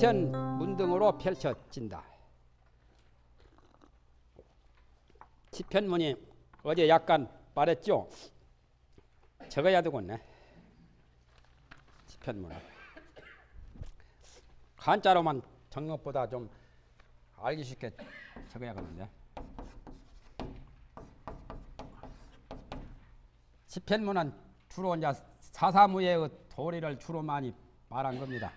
십현문 등으로 펼쳐진다. 십현문이 어제 약간 말했죠? 적어야 되겠네. 십현문 한자로만 적는 것보다 좀 알기 쉽게 적어야겠는데. 십현문은 주로 이제 사사무예의 도리를 주로 많이 말한 겁니다.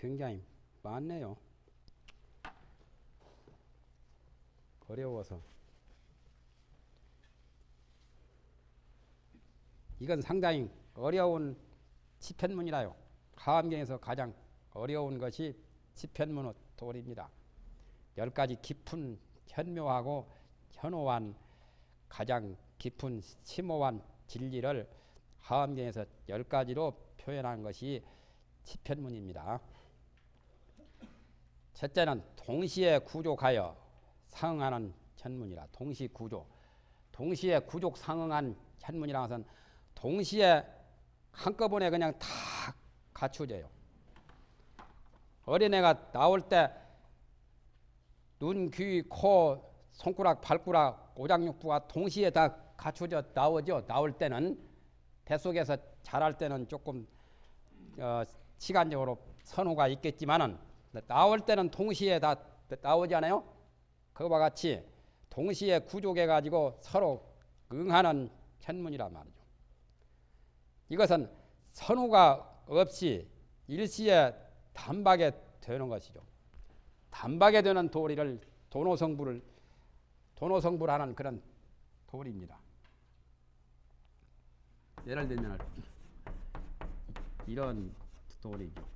굉장히 많네요. 어려워서. 이건 상당히 어려운 십현문이라요. 화엄경에서 가장 어려운 것이 십현문의 도리입니다. 10가지 깊은 현묘하고 현오한 가장 깊은 심오한 진리를 화엄경에서 10가지로 표현한 것이 십현문입니다. 첫째는 동시에 구족하여 상응하는 현문이라. 동시 구족. 동시에 구족 상응한 현문이라 해서 동시에 한꺼번에 그냥 다 갖추져요. 어린애가 나올 때 눈, 귀, 코, 손가락, 발가락, 오장육부가 동시에 다 갖추져 나오죠. 나올 때는 뱃속에서 자랄 때는 조금 시간적으로 선호가 있겠지만은 나올 때는 동시에 다 나오지 않아요? 그와 같이 동시에 구족해 가지고 서로 응하는 현문이란 말이죠. 이것은 선호가 없이 일시에 단박에 되는 것이죠. 단박에 되는 도리를 도노성불하는 그런 도리입니다. 예를 들면 이런 도리죠.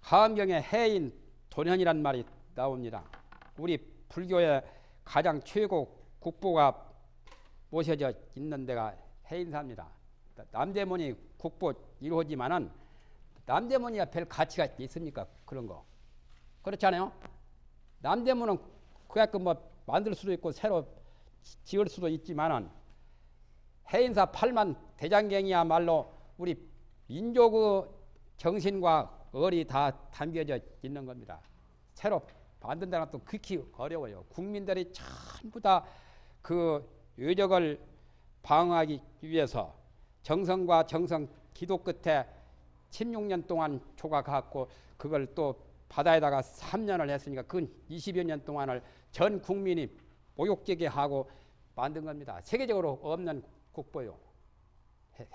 화엄경에 해인 도련이란 말이 나옵니다. 우리 불교의 가장 최고 국보가 모셔져 있는 데가 해인사입니다. 남대문이 국보 1호지만은 남대문이야 별 가치가 있습니까? 그런 거. 그렇지 않아요? 남대문은 그야말로 뭐 만들 수도 있고 새로 지을 수도 있지만은 해인사 8만 대장경이야말로 우리 민족의 정신과 얼이 다 담겨져 있는 겁니다. 새로 만든다는 것도 극히 어려워요. 국민들이 전부 다 그 유적을 방어하기 위해서 정성과 정성 기도 끝에 16년 동안 조각하고 그걸 또 바다에다가 3년을 했으니까 근 20여 년 동안을 전 국민이 목욕되게 하고 만든 겁니다. 세계적으로 없는 국보요.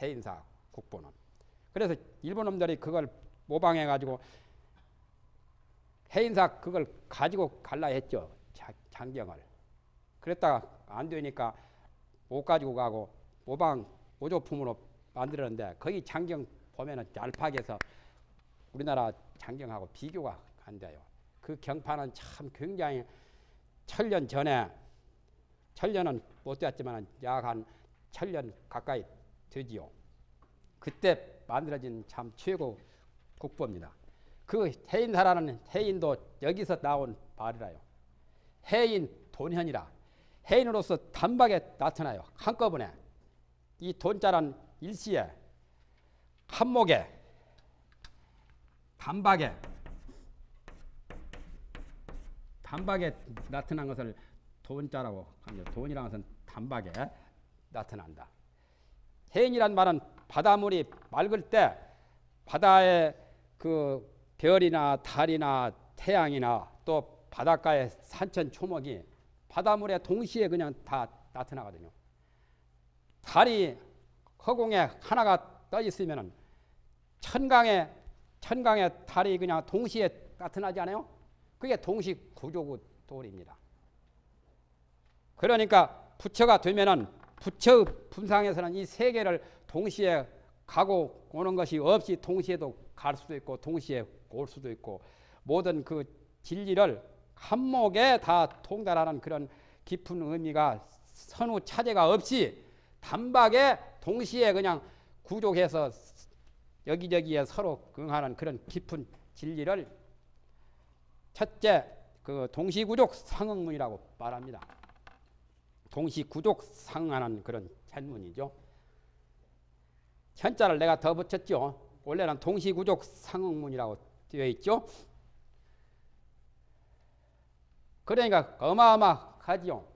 해인사 국보는. 그래서 일본 놈들이 그걸 모방해가지고 해인사 그걸 가지고 갈라 했죠. 장경을. 그랬다가 안 되니까 못 가지고 가고 모방 오조품으로 만들었는데 거기 장경 보면은 얄팍해서 우리나라 장경하고 비교가 안 돼요. 그 경판은 참 굉장히 천년 전에 천년은 못 되었지만 약 한 1000년 가까이 되지요. 그때 만들어진 참 최고 국보입니다. 그 해인사라는 해인도 여기서 나온 말이라요. 해인 돈현이라. 해인으로서 단박에 나타나요. 한꺼번에. 이 돈자란 일시에 한목에 단박에 나타난 것을 돈자라고 합니다. 돈이라는 것은 단박에 나타난다. 해인이란 말은 바닷물이 맑을 때 바다에 그 별이나 달이나 태양이나 또 바닷가의 산천 초목이 바닷물에 동시에 그냥 다 나타나거든요. 달이 허공에 하나가 떠 있으면은 천강에 달이 그냥 동시에 나타나지 않아요? 그게 동시 구족의 도리입니다. 그러니까 부처가 되면은 부처의 분상에서는 이 세 개를 동시에 가고 오는 것이 없이 동시에도 갈 수도 있고 동시에 올 수도 있고 모든 그 진리를 한목에 다 통달하는 그런 깊은 의미가 선후 차제가 없이 단박에 동시에 그냥 구족해서 여기저기에 서로 응하는 그런 깊은 진리를 첫째 그 동시구족 상응문이라고 말합니다. 동시구족 상응하는 그런 현문이죠. 현자를 내가 더 붙였죠. 원래는 동시구족 상응문이라고 되어 있죠. 그러니까 어마어마하지요.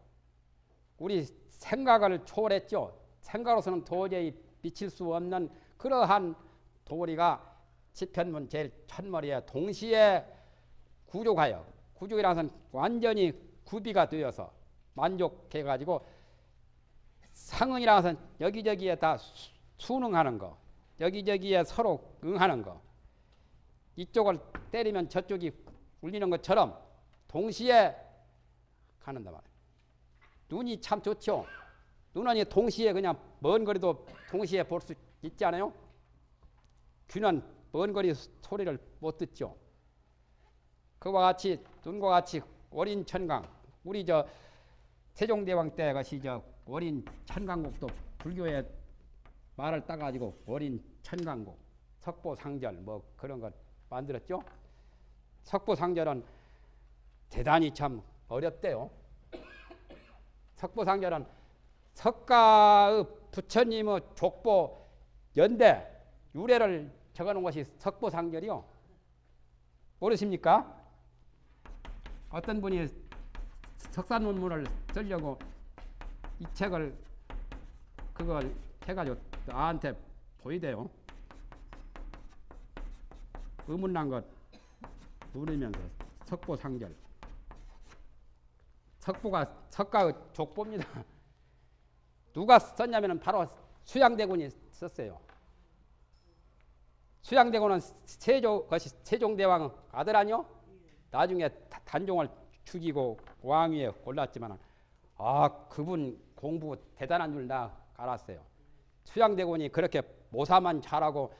우리 생각을 초월했죠. 생각으로서는 도저히 비칠 수 없는 그러한 도리가 십현문 제일 첫머리에 동시에 구족하여, 구족이라는 것은 완전히 구비가 되어서 만족해가지고, 상응이라는 것은 여기저기에 다 순응하는 거, 여기저기에 서로 응하는 거, 이쪽을 때리면 저쪽이 울리는 것처럼 동시에 가는단 말이에요. 눈이 참 좋죠. 눈은 동시에 그냥 먼 거리도 동시에 볼 수 있지 않아요? 귀는 먼 거리 소리를 못 듣죠. 그와 같이 눈과 같이 어린 천강, 우리 저 세종대왕 때 것이 저 어린 천강곡도 불교에 말을 따가지고 어린 천강곡, 석보상절 뭐 그런 것 만들었죠. 석보상절은 대단히 참 어렵대요. 석보상절은 석가의 부처님의 족보 연대 유래를 적어놓은 것이 석보상절이요. 모르십니까? 어떤 분이 석사논문을 쓰려고 이 책을 그걸 해가지고 나한테 보이대요. 의문난 것 누르면서 석보상절. 석보가 석가의 족보입니다. 누가 썼냐면 바로 수양대군이 썼어요. 수양대군은 세종대왕 아들 아니요? 나중에 단종을 죽이고 왕위에 올랐지만, 아, 그분 공부 대단한 줄 나 알았어요. 수양대군이 그렇게 모사만 잘하고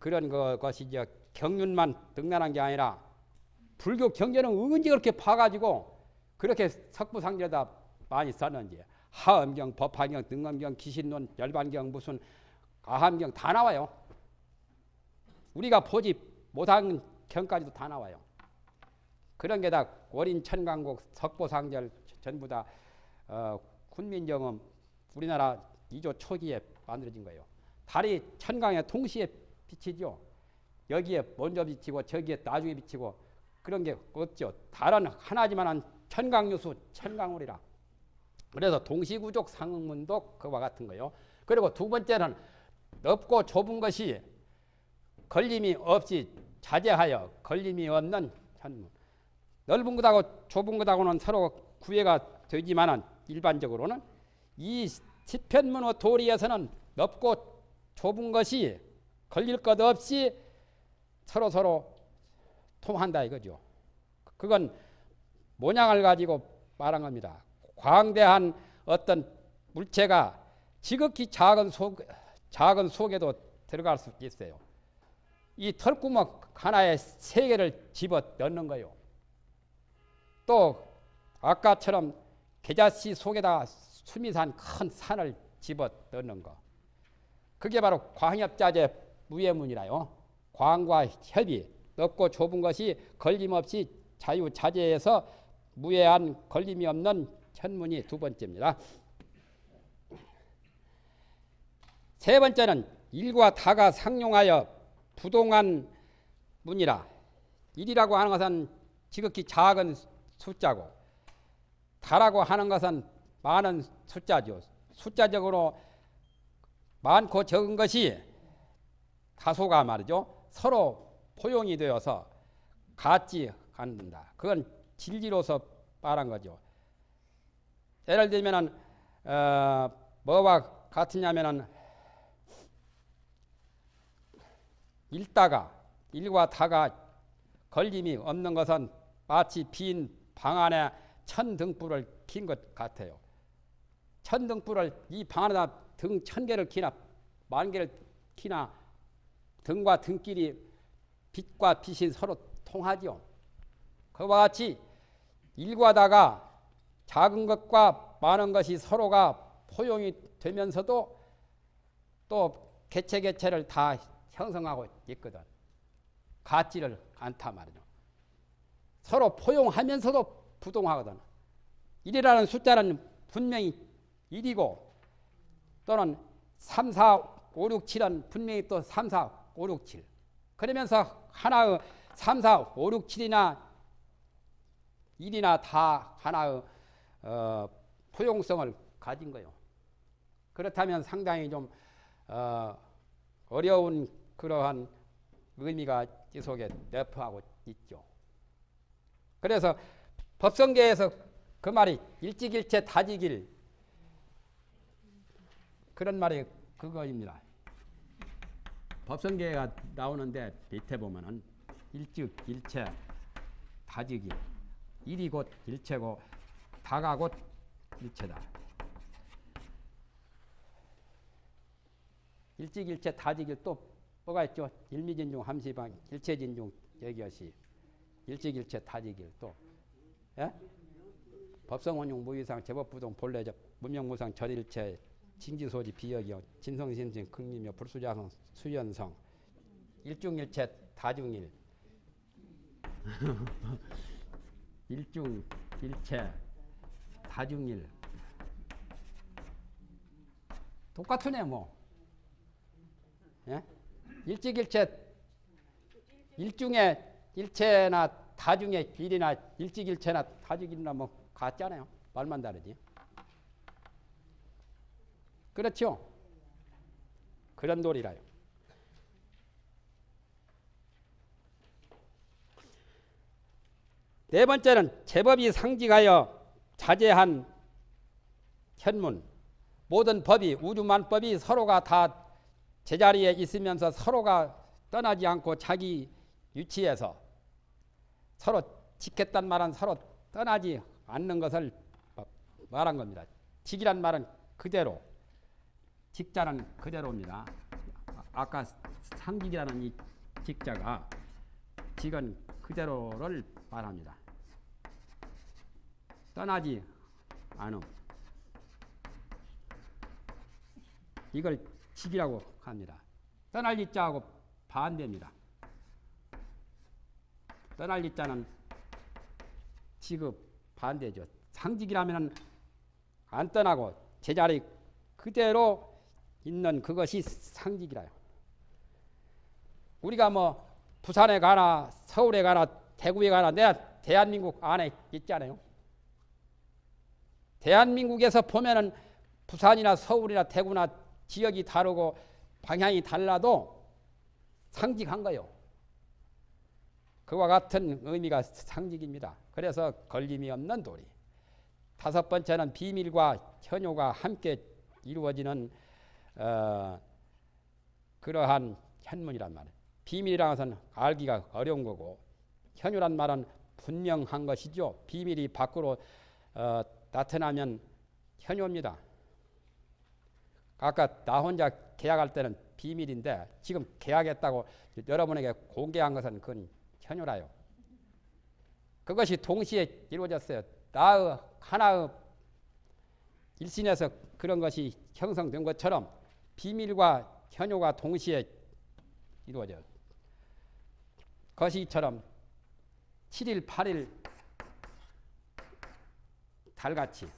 그런 것이 이제 경륜만 등단한 게 아니라 불교 경전은 은근히 그렇게 파가지고 그렇게 석부상제다 많이 썼는지, 화엄경, 법화경, 등엄경, 기신론, 열반경, 무슨 가함경 다 나와요. 우리가 보지 못한 경까지도 다 나와요. 그런 게 다 어린 천강곡, 석보상절 전부 다 훈민정음 우리나라 2조 초기에 만들어진 거예요. 달이 천강에 동시에 비치죠. 여기에 먼저 비치고 저기에 나중에 비치고 그런 게 없죠. 달은 하나지만은 천강유수 천강울이라. 그래서 동시구족 상응문도 그와 같은 거예요. 그리고 두 번째는 넓고 좁은 것이 걸림이 없이 자제하여 걸림이 없는 현문. 넓은 것하고 좁은 것하고는 서로 구애가 되지만은 일반적으로는 이 십현문의 도리에서는 넓고 좁은 것이 걸릴 것 없이 서로서로 통한다 이거죠. 그건 모양을 가지고 말한 겁니다. 광대한 어떤 물체가 지극히 작은 속에도 들어갈 수 있어요. 이 털구멍 하나에 세 개를 집어 넣는 거예요. 또 아까처럼 겨자씨 속에다 숨이 산 큰 산을 집어 넣는 거. 그게 바로 광협자재 무예문이라요. 광과 협이, 넓고 좁은 것이 걸림없이 자유자재에서 무예한 걸림이 없는 현문이 두 번째입니다. 세 번째는 일과 다가 상용하여 부동한 문이라. 일이라고 하는 것은 지극히 작은 숫자고, 다라고 하는 것은 많은 숫자죠. 숫자적으로 많고 적은 것이 다소가 말이죠, 서로 포용이 되어서 같지 않는다. 그건 진리로서 말한 거죠. 예를 들면은 뭐와 같으냐면은 일다가, 일과 다가 걸림이 없는 것은 마치 빈 방 안에 천등불을 킨 것 같아요. 천등불을 이 방 안에다 등 1000개를 키나 10,000개를 키나 등과 등끼리 빛과 빛이 서로 통하죠. 그와 같이 일과 다가 작은 것과 많은 것이 서로가 포용이 되면서도 또 개체를 다 형성하고 있거든. 같지를 않다 말이죠. 서로 포용하면서도 부동하거든. 1이라는 숫자는 분명히 1이고, 또는 3, 4, 5, 6, 7은 분명히 또 3, 4, 5, 6, 7. 그러면서 하나의 3, 4, 5, 6, 7이나 1이나 다 하나의 포용성을 가진 거예요. 그렇다면 상당히 좀 어려운 그러한 의미가 이 속에 내포하고 있죠. 그래서 법성계에서 그 말이 일찍일체 다지길, 그런 말이 그거입니다. 법성계가 나오는데 밑에 보면은 일찍일체 다지길, 일이 곧 일체고 다가 곧 일체다. 일찍일체 다지길, 또 뭐가 있죠? 일미진중 함시방 일체진중 여기어시 일찍일체 다지길, 또 예? 법성원용 무위상 제법부동 본래적 문명무상 절일체 징지소지 비역이요 진성심신 극림이요 불수자성 수연성 일중일체 다중일 일중일체 다중일 똑같으네 뭐. 예? 일찍일체 일중에 일체나 다중에 일이나 일찍일체나 다중일이나 뭐 같잖아요. 말만 다르지. 그렇죠? 그런 도리라요. 네 번째는 제법이 상징하여 자제한 현문. 모든 법이, 우주만법이 서로가 다 제자리에 있으면서 서로가 떠나지 않고 자기 유치에서 서로 지켰단 말은 서로 떠나지 않는 것을 말한 겁니다. 직이란 말은 그대로, 직자는 그대로입니다. 아까 상직이라는 이 직자가 직은 그대로를 말합니다. 떠나지 않음. 이걸 직이라고 합니다. 떠날 이자하고 반대입니다. 떠날 이자는 직업 반대죠. 상직이라면 안 떠나고 제자리 그대로 있는 그것이 상직이라요. 우리가 뭐 부산에 가나 서울에 가나 대구에 가나 내가 대한민국 안에 있잖아요. 대한민국에서 보면은 부산이나 서울이나 대구나 지역이 다르고 방향이 달라도 상직한 거요. 그와 같은 의미가 상직입니다. 그래서 걸림이 없는 도리. 다섯 번째는 비밀과 현효가 함께 이루어지는 그러한 현문이란 말이에요. 비밀이라는 것은 알기가 어려운 거고, 현효란 말은 분명한 것이죠. 비밀이 밖으로 나타나면 현효입니다. 아까 나 혼자 계약할 때는 비밀인데 지금 계약했다고 여러분에게 공개한 것은 그건 현효라요. 그것이 동시에 이루어졌어요. 나의 하나의 일신에서 그런 것이 형성된 것처럼 비밀과 현효가 동시에 이루어져요. 거시처럼 7일 8일 달같이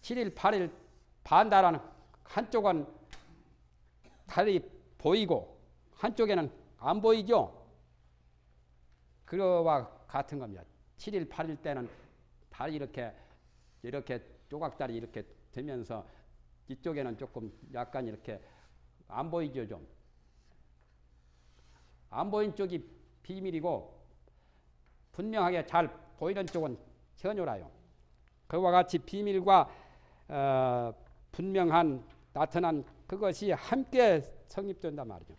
7일 8일 반달하는 한쪽은 달이 보이고 한쪽에는 안 보이죠. 그와 같은 겁니다. 7일 8일 때는 달이 이렇게 조각달이 이렇게 되면서 이쪽에는 조금 약간 이렇게 안 보이죠. 좀 안 보인 쪽이 비밀이고 분명하게 잘 보이는 쪽은 현효라요. 그와 같이 비밀과 분명한 나타난 그것이 함께 성립된단 말이죠.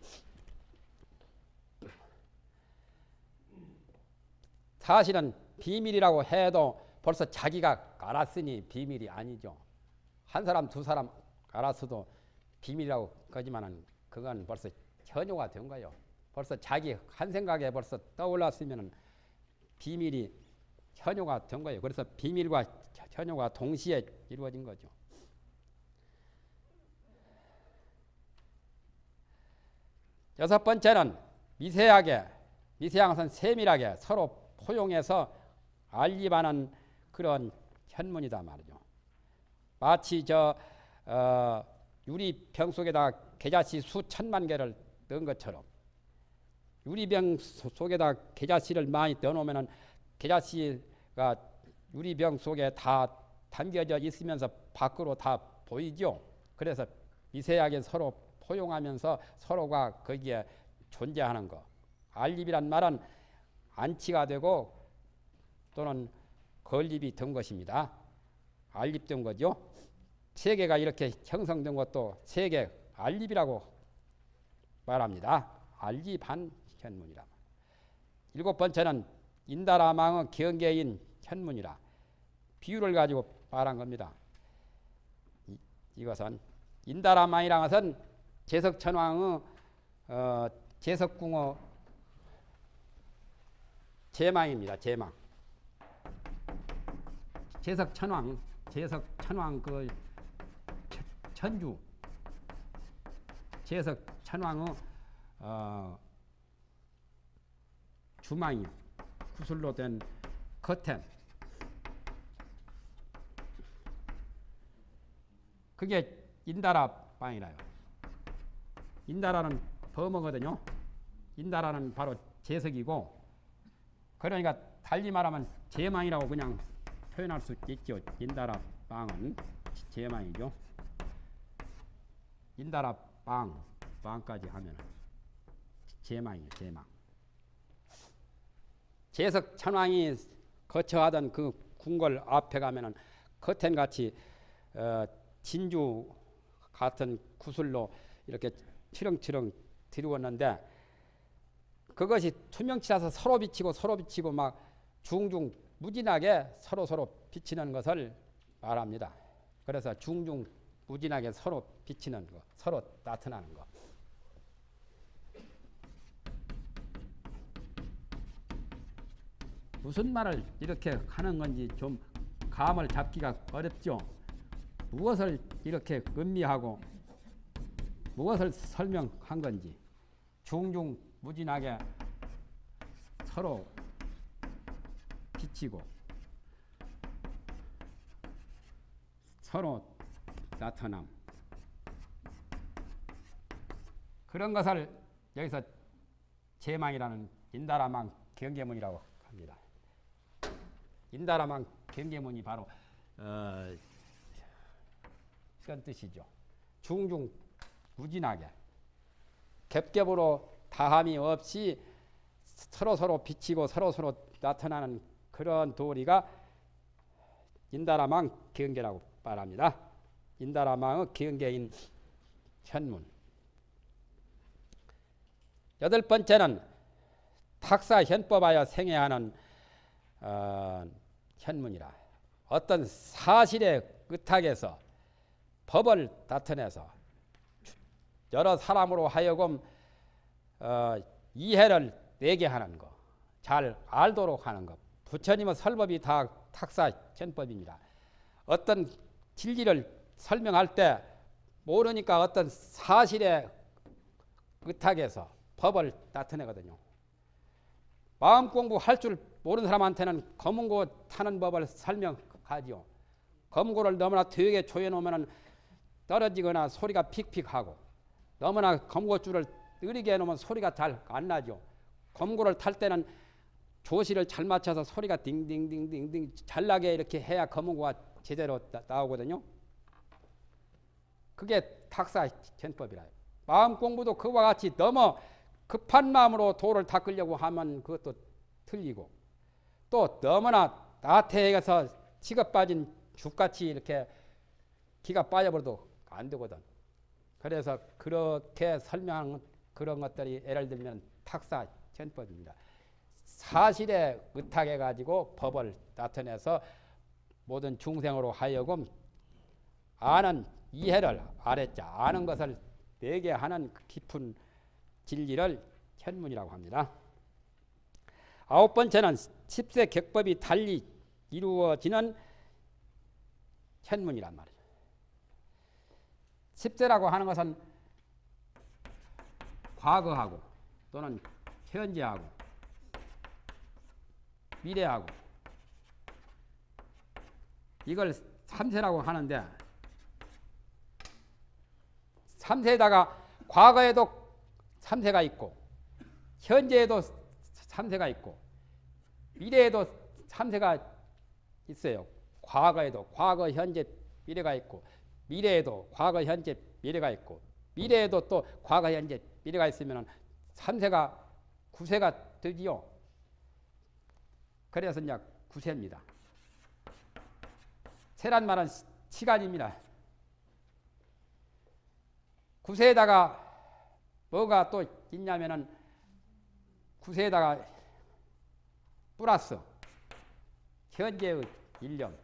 4실은 비밀이라고 해도 벌써 자기가 알았으니 비밀이 아니죠. 한 사람 두 사람 알았어도 비밀이라고 그러지만은 그건 벌써 현효가 된 거예요. 벌써 자기 한 생각에 벌써 떠올랐으면은 비밀이 현효가 된 거예요. 그래서 비밀과 현효가 동시에 이루어진 거죠. 여섯 번째는 미세한 것은 세밀하게 서로 포용해서 알리반한 그런 현문이다 말이죠. 마치 저 유리병 속에다가 계자씨 수천만 개를 넣은 것처럼 유리병 속에다가 계자씨를 많이 넣어놓으면 계자씨가 유리병 속에 다 담겨져 있으면서 밖으로 다 보이죠. 그래서 미세하게 서로 포용하면서 서로가 거기에 존재하는 거. 알립이란 말은 안치가 되고 또는 건립이 된 것입니다. 알립된 거죠. 세계가 이렇게 형성된 것도 세계 알립이라고 말합니다. 알립한 현문이라. 일곱 번째는 인다라망은 경계인 현문이라. 비유를 가지고 말한 겁니다. 이것은 인다라망이라는 것은 제석천왕의 제석궁의 제망입니다. 제망. 제석천왕, 제석천왕 그 천주, 제석천왕의 주망이 구슬로 된 커튼. 그게 인다라망이라요. 인다라는 범어거든요. 인다라는 바로 제석이고, 그러니까 달리 말하면 제망이라고 그냥 표현할 수 있죠. 인다라망은 제망이죠. 인다라망, 망까지 하면 제망이에요. 제망. 제석 천왕이 거처하던 그 궁궐 앞에 가면은 커튼같이 진주 같은 구슬로 이렇게 치렁치렁 드리웠는데, 그것이 투명치라서 서로 비치고 서로 비치고 막 중중 무진하게 서로 비치는 것을 말합니다. 그래서 중중 무진하게 서로 비치는 것, 서로 나타나는 것. 무슨 말을 이렇게 하는 건지 좀 감을 잡기가 어렵죠. 무엇을 이렇게 음미하고 무엇을 설명한 건지 중중 무진하게 서로 비치고 서로 나타남, 그런 것을 여기서 제망이라는 인다라망 경계문이라고 합니다. 인다라망 경계문이 바로 그런 뜻이죠. 중중 무진하게 겹겹으로 다함이 없이 서로서로 비치고 서로서로 나타나는 그런 도리가 인다라망 경계라고 말합니다. 인다라망의 경계인 현문. 여덟 번째는 탁사 현법하여 생애하는 현문이라. 어떤 사실의 의탁에서 법을 나타내서 여러 사람으로 하여금 이해를 내게 하는 것, 잘 알도록 하는 것. 부처님의 설법이 다 탁사 현법입니다. 어떤 진리를 설명할 때 모르니까 어떤 사실의 의탁에서 법을 나타내거든요. 마음 공부할 줄 모르는 사람한테는 검은고 타는 법을 설명하지요. 검은고를 너무나 되게 조여놓으면 떨어지거나 소리가 픽픽하고, 너무나 검고줄을 느리게 해놓으면 소리가 잘 안 나죠. 검고를 탈 때는 조시를 잘 맞춰서 소리가 딩딩딩딩딩 잘 나게 이렇게 해야 검고가 제대로 나오거든요. 그게 탁사 현법이라요. 마음 공부도 그와 같이 너무 급한 마음으로 도를 닦으려고 하면 그것도 틀리고, 또 너무나 나태해서 치가 빠진 죽같이 이렇게 기가 빠져버려도 안 되거든. 그래서 그렇게 설명하는 그런 것들이 예를 들면 탁사 현법입니다. 사실에 의탁해 가지고 법을 나타내서 모든 중생으로 하여금 아는 이해를, 알았자 아는 것을 내게 하는 깊은 진리를 현문이라고 합니다. 아홉 번째는 10세 격법이 달리 이루어지는 현문이란 말이에요. 10세라고 하는 것은 과거하고 또는 현재하고 미래하고, 이걸 3세라고 하는데, 3세에다가 과거에도 3세가 있고 현재에도 3세가 있고 미래에도 3세가 있어요. 과거에도 과거 현재 미래가 있고 미래에도 과거 현재 미래가 있고 미래에도 또 과거 현재 미래가 있으면 3세가 9세가 되지요. 그래서 이제 9세입니다. 세란 말은 시간입니다. 9세에다가 뭐가 또 있냐면은 9세에다가 플러스 현재의 1년.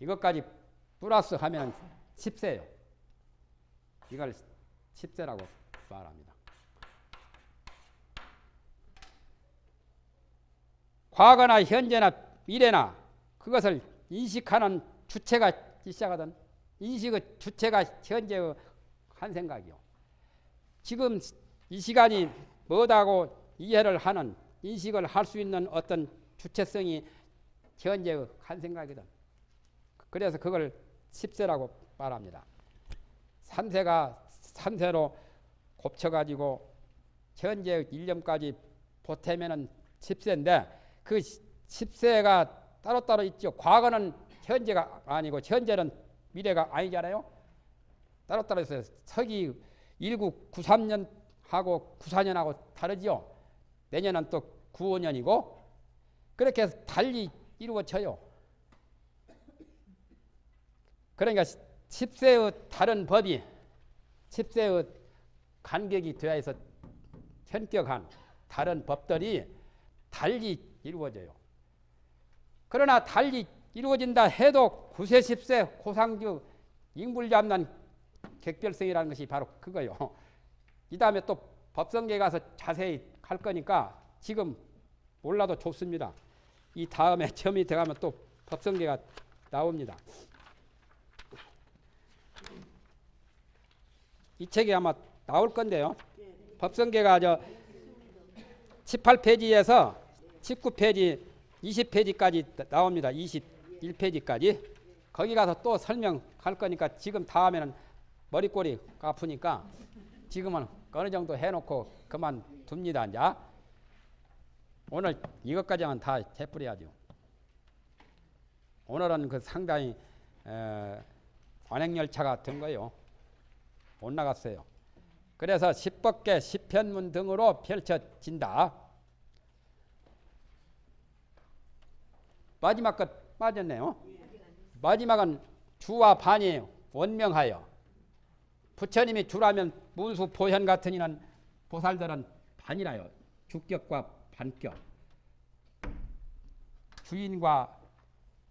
이것까지 플러스 하면 10세예요. 이걸 10세라고 말합니다. 과거나 현재나 미래나 그것을 인식하는 주체가 시작하던 인식의 주체가 현재의 한 생각이요. 지금 이 시간이 뭐다고 이해를 하는 인식을 할 수 있는 어떤 주체성이 현재의 한 생각이든 그래서 그걸 10세라고 말합니다. 3세가 3세로 곱쳐가지고 현재의 1년까지 보태면은 10세인데 그 10세가 따로따로 있죠. 과거는 현재가 아니고 현재는 미래가 아니잖아요. 따로따로 있어요. 서기 1993년하고 94년하고 다르죠. 내년은 또 95년이고 그렇게 해서 달리 이루어져요. 그러니까 10세의 다른 법이 10세의 간격이 되어 있어 현격한 다른 법들이 달리 이루어져요. 그러나 달리 이루어진다 해도 9세, 10세 고상주 잉불잡난 객별성이라는 것이 바로 그거예요. 이 다음에 또 법성계에 가서 자세히 할 거니까 지금 몰라도 좋습니다. 이 다음에 저 밑에 가면 또 법성계가 나옵니다. 이 책이 아마 나올 건데요. 법성계가 저 18페이지에서 19페이지, 20페이지까지 나옵니다. 21페이지까지. 거기 가서 또 설명할 거니까 지금 다음에는 머리꼬리 아프니까 지금은 어느 정도 해놓고 그만둡니다. 이제 오늘 이것까지만 다 해버려야죠. 오늘은 그 상당히 관행열차가 된 거예요. 못 나갔어요. 그래서 십법계, 십현문 등으로 펼쳐진다. 마지막 것 빠졌네요. 마지막은 주와 반이 원명하여 부처님이 주라면 문수 보현 같은 이는 보살들은 반이라요. 주격과 반격. 주인과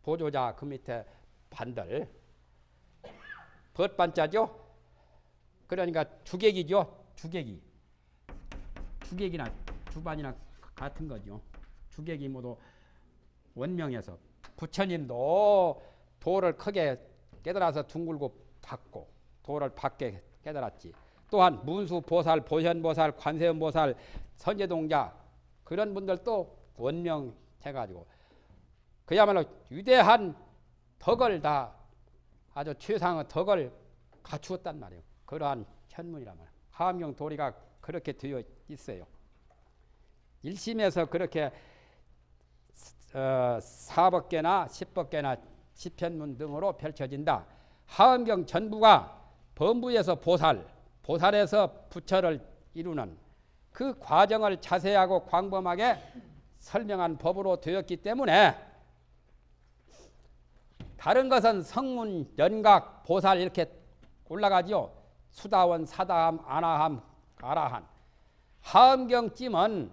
보조자 그 밑에 반들. 벗반자죠. 그러니까 주객이죠. 주객이. 주객이나 주반이나 같은 거죠. 주객이 모두 원명에서 부처님도 도를 크게 깨달아서 둥글고 받고 도를 받게 깨달았지. 또한 문수 보살, 보현 보살, 관세음 보살, 선제동자 그런 분들도 원명해가지고 그야말로 위대한 덕을 다 아주 최상의 덕을 갖추었단 말이에요. 그러한 현문이란 말이에요. 화엄경 도리가 그렇게 되어 있어요. 1심에서 그렇게 사법계나 십법계나 십현문 등으로 펼쳐진다. 화엄경 전부가 범부에서 보살, 보살에서 부처를 이루는 그 과정을 자세하고 광범하게 설명한 법으로 되었기 때문에 다른 것은 성문, 연각, 보살 이렇게 올라가지요. 수다원, 사다함, 아나함, 아라한. 화엄경쯤은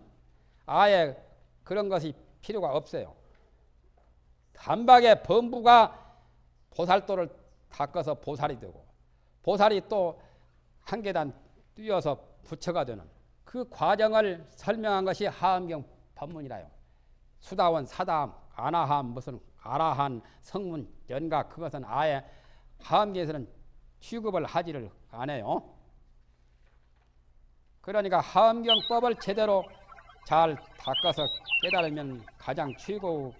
아예 그런 것이 필요가 없어요. 단박에 범부가 보살도를 닦아서 보살이 되고 보살이 또 한 계단 뛰어서 부처가 되는 그 과정을 설명한 것이 화엄경 법문이라요. 수다원, 사다함, 아나함, 무슨 아라한, 성문, 연각 그것은 아예 화엄경에서는 취급을 하지를 않아요. 그러니까 화엄경법을 제대로 잘 닦아서 깨달으면 가장 최고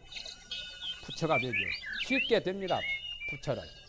부처가 되죠. 쉽게 됩니다. 부처를.